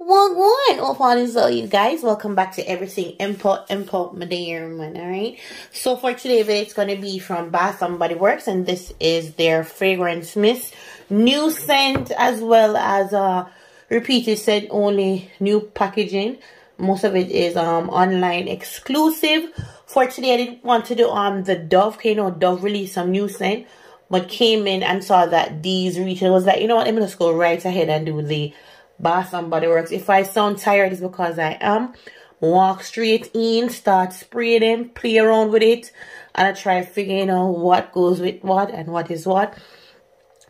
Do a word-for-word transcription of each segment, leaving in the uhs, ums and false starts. Wagwan! Well, all is well, you guys. Welcome back to Everything Empo, Empo, Madam. Alright? So for today, it's going to be from Bath and Body Works. And this is their Fragrance Mist. New scent as well as, uh, repeated scent only. New packaging. Most of it is, um, online exclusive. For today, I didn't want to do, um, the Dove. Okay, no, Dove released some new scent. But came in and saw that these retailers was like, you know what? I'm going to go right ahead and do the Bath and Body Works. If I sound tired, it's because I am. Walk straight in, start spraying them, play around with it, and I try figuring out what goes with what and what is what.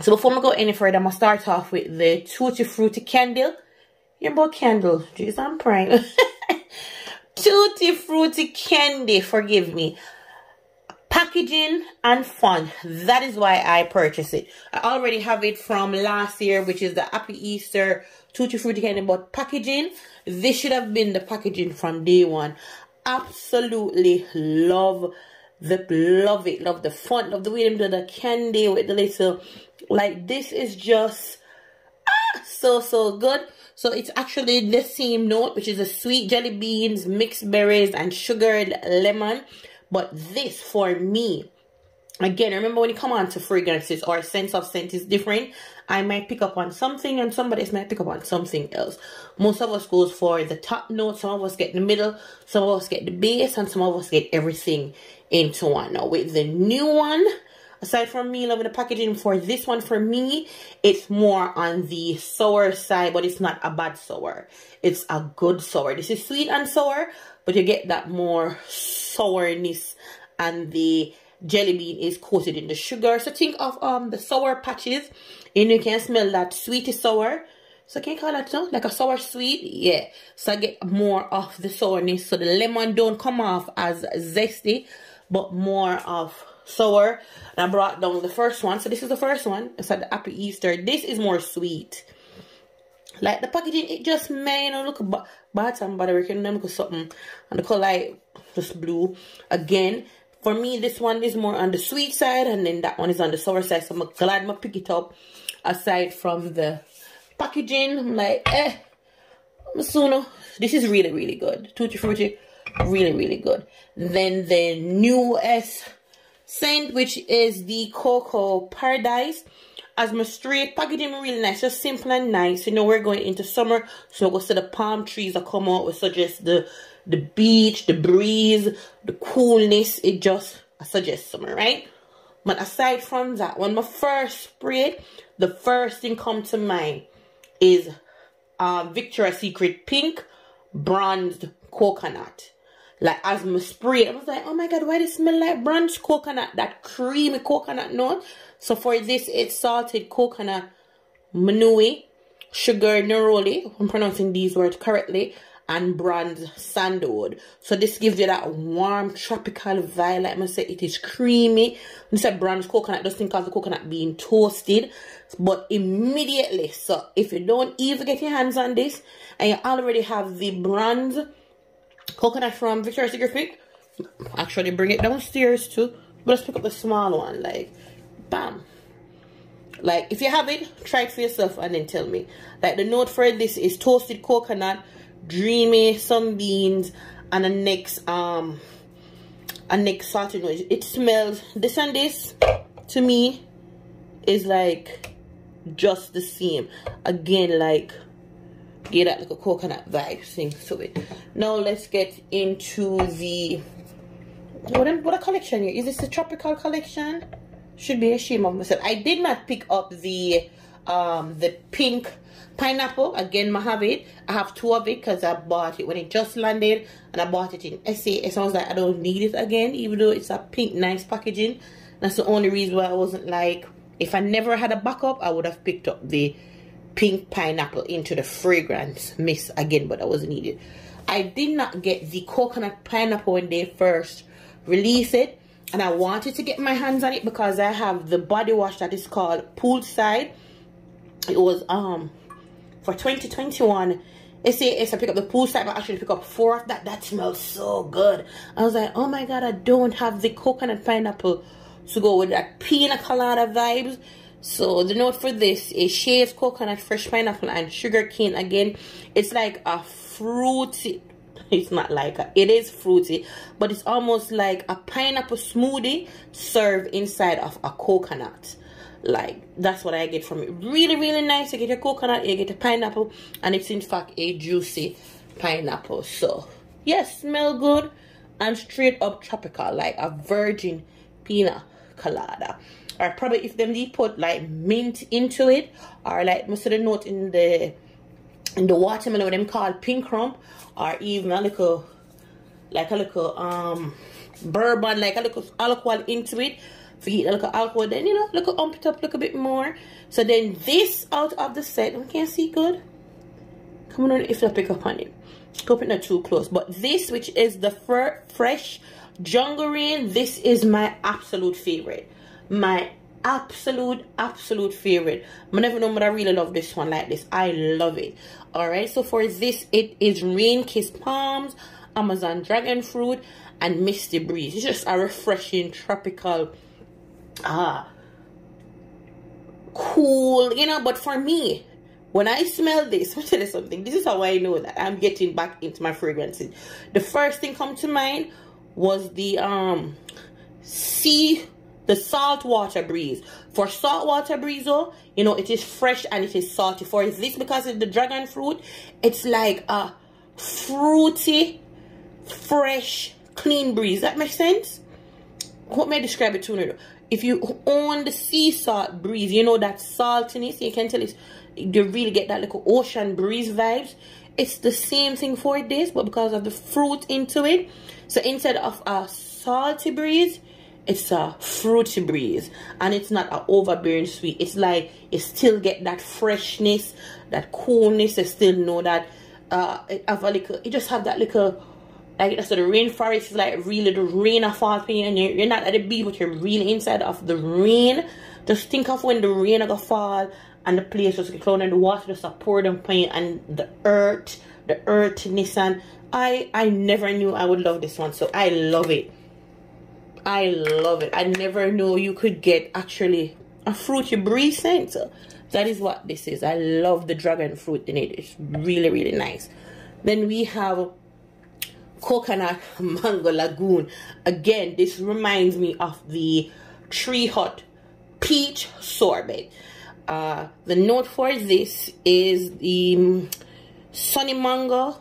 So before I go any further, I'm going to start off with the Tutti Frutti Candy. You about candle? Jeez, I'm prime. Tutti Frutti Candy, forgive me. Packaging and fun. That is why I purchased it. I already have it from last year, which is the Happy Easter Tutti Frutti Candy. But packaging, this should have been the packaging from day one. Absolutely love the love it, love the fun, love the way them do the candy with the little, like, this is just ah, so so good. So it's actually the same note, which is a sweet jelly beans, mixed berries, and sugared lemon. But this, for me, again, remember when you come on to fragrances or sense of scent is different, I might pick up on something and somebody else might pick up on something else. Most of us goes for the top note, some of us get the middle, some of us get the base, and some of us get everything into one. Now, with the new one, aside from me loving the packaging for this one, for me, it's more on the sour side, but it's not a bad sour. It's a good sour. This is sweet and sour, but you get that more sourness, and the jelly bean is coated in the sugar. So think of um the sour patches, and you can smell that sweety sour. So can you call that no? Like a sour sweet? Yeah. So I get more of the sourness. So the lemon don't come off as zesty, but more of sour. And I brought down the first one. So this is the first one. It's at the Happy Easter. This is more sweet. Like the packaging, it just may, you know, look bad and bad. I reckon them because something. And the color, like, just blue. Again, for me, this one is more on the sweet side, and then that one is on the sour side. So I'm glad I'm pick it up. Aside from the packaging, I'm like, eh. Sooner. This is really, really good. Tutti Frutti, really, really good. Then the newest scent, which is the Coco Paradise. As my straight packaging, really nice, just simple and nice. You know, we're going into summer, so we'll go to the palm trees that come out. We suggest the the beach, the breeze, the coolness. It just I suggest summer, right? But aside from that, when my first spray, the first thing come to mind is uh, Victoria's Secret Pink Bronzed Coconut. Like, as my spray, I was like, oh my god, why does it smell like brunch coconut? That creamy coconut note. So for this, it's salted coconut manui, sugar neroli, I'm pronouncing these words correctly, and bronze sandalwood. So this gives you that warm tropical vibe. Like I said, it is creamy. When I said bronze coconut, just think of the coconut being toasted. But immediately, so if you don't even get your hands on this, and you already have the bronze coconut from Victoria's Secret, actually bring it downstairs too, but let's pick up the small one. Like, bam. Like, if you have it, try it for yourself and then tell me. Like, the note for this is toasted coconut, dreamy sunbeams, and a next um a next salted note. It smells, this and this to me is like just the same. Again, like, get that like a coconut vibe thing to it. Now let's get into the what, what a collection here. Is this a tropical collection? Should be ashamed of myself. I did not pick up the um the pink pineapple. Again, I have it. I have two of it because I bought it when it just landed, and I bought it in S A. It sounds like I don't need it again, even though it's a pink, nice packaging. That's the only reason why I wasn't like, if I never had a backup, I would have picked up the pink pineapple into the fragrance mist again, but that wasn't needed. I did not get the coconut pineapple when they first released it, and I wanted to get my hands on it because I have the body wash that is called Poolside. It was um for twenty twenty-one. S A S, I pick up the Poolside, but I actually pick up four of that. That smells so good. I was like, oh my god, I don't have the coconut pineapple to go with that pina colada vibes. So the note for this is shaved coconut, fresh pineapple, and sugar cane. Again, it's like a fruity, it's not like a, it is fruity, but it's almost like a pineapple smoothie served inside of a coconut. Like, that's what I get from it. Really, really nice. You get a coconut, you get a pineapple, and it's in fact a juicy pineapple. So yes, smell good and straight up tropical, like a virgin pina colada. Or probably if them did put like mint into it, or like most of the note in the in the watermelon, what them call pink rump, or even a little like a little um bourbon, like a little alcohol into it. If you eat a little alcohol, then you know, look ump it up, look a bit more. So then this out of the set, I can't see good. Come on, if I pick up on it. Hope it's not too close. But this, which is the fr fresh jungle rain, this is my absolute favorite. My absolute absolute favorite. I never know, but I really love this one like this. I love it. Alright, so for this, it is Rain Kissed Palms, Amazon Dragon Fruit, and Misty Breeze. It's just a refreshing tropical, ah, cool, you know. But for me, when I smell this, I'll tell you something. This is how I know that I'm getting back into my fragrances. The first thing come to mind was the um sea, the salt water breeze. For salt water breeze, oh, you know, it is fresh and it is salty. For this, because of the dragon fruit, it's like a fruity, fresh, clean breeze. That makes sense? What may I describe it to you? If you own the sea salt breeze, you know, that saltiness, you can tell it's, you really get that little ocean breeze vibes. It's the same thing for this, but because of the fruit into it. So instead of a salty breeze, it's a fruity breeze, and it's not an overbearing sweet. It's like you still get that freshness, that coolness. You still know that uh, it have a little, you just have that little, like that's so the rainforest is like really the rain are falling, and you're not at the beach, but you're really inside of the rain. Just think of when the rain are gonna fall, and the place just clown, and the water just a poured on pain, and the earth, the earthiness, and I, I never knew I would love this one, so I love it. I love it. I never know you could get actually a fruity breeze scent. That is what this is. I love the dragon fruit in it. It's really, really nice. Then we have Coconut Mango Lagoon. Again, this reminds me of the Tree Hut Peach Sorbet. Uh, the note for this is the um, Sunny Mango,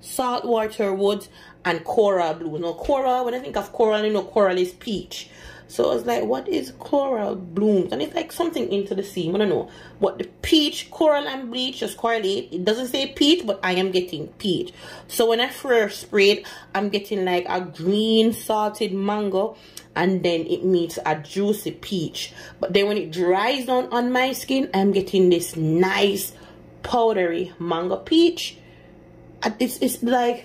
Saltwater Woods, and coral blue. Now coral, when I think of coral, you know coral is peach. So I was like, what is coral blooms? And it's like something into the sea. I don't know. But the peach, coral and bleach just correlate. It doesn't say peach, but I am getting peach. So when I first sprayed, I'm getting like a green salted mango, and then it meets a juicy peach. But then when it dries down on my skin, I'm getting this nice powdery mango peach. It's, it's like,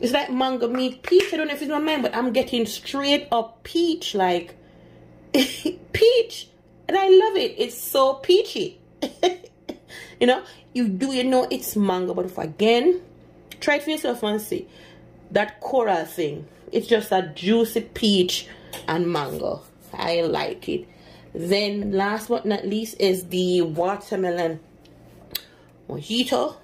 it's like mango meat peach. I don't know if it's my mind, but I'm getting straight up peach, like peach, and I love it. It's so peachy. You know, you do, you know, it's mango, but if again, try it for yourself and see that coral thing. It's just a juicy peach and mango. I like it. Then last but not least is the watermelon mojito.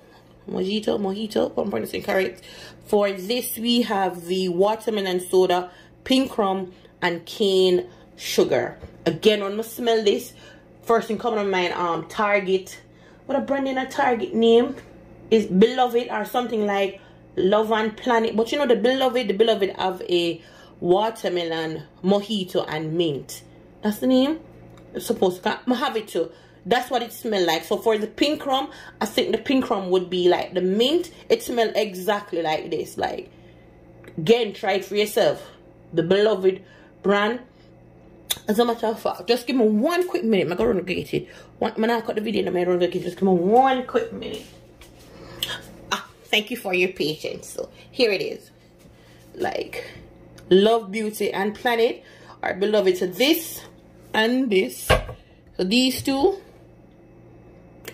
Mojito, mojito, if I'm pronouncing correct. For this, we have the watermelon soda, pink rum, and cane sugar. Again, when I smell this, first thing coming to mind, um, Target. What a brand in a Target name is Beloved, or something like Love and Planet. But you know, the Beloved, the Beloved have a watermelon mojito and mint. That's the name. It's supposed to have it too. That's what it smells like. So for the pink rum, I think the pink rum would be like the mint. It smells exactly like this. Like, again, try it for yourself. The Beloved brand. As a matter of fact, just give me one quick minute. I'm going to get it. When I cut the video, I'm going to get it. Just give me one quick minute. Ah, thank you for your patience. So here it is. Like, Love Beauty and Planet are Beloved. So this and this. So these two.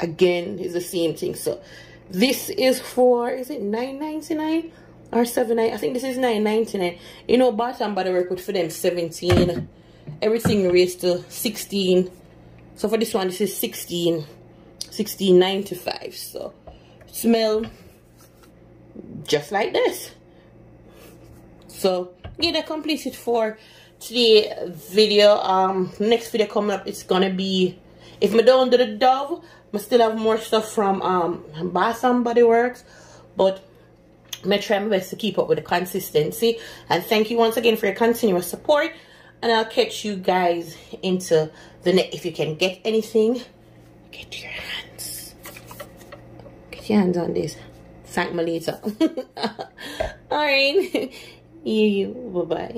Again, is the same thing. So this is for, is it nine ninety-nine or seven ninety-nine? I think this is nine ninety-nine. You know, Bath and Body Works for them seventeen. Everything raised to sixteen So for this one, this is sixteen ninety-five. So smell just like this. So yeah, that completes it for today's video. Um next video coming up, it's gonna be, if I don't do the Dove, I still have more stuff from um Bath and Body Works, but I try my best to keep up with the consistency. And thank you once again for your continuous support, and I'll catch you guys into the next. If you can get anything, get your hands get your hands on this. Thank me later. All right. You, you. Bye-bye.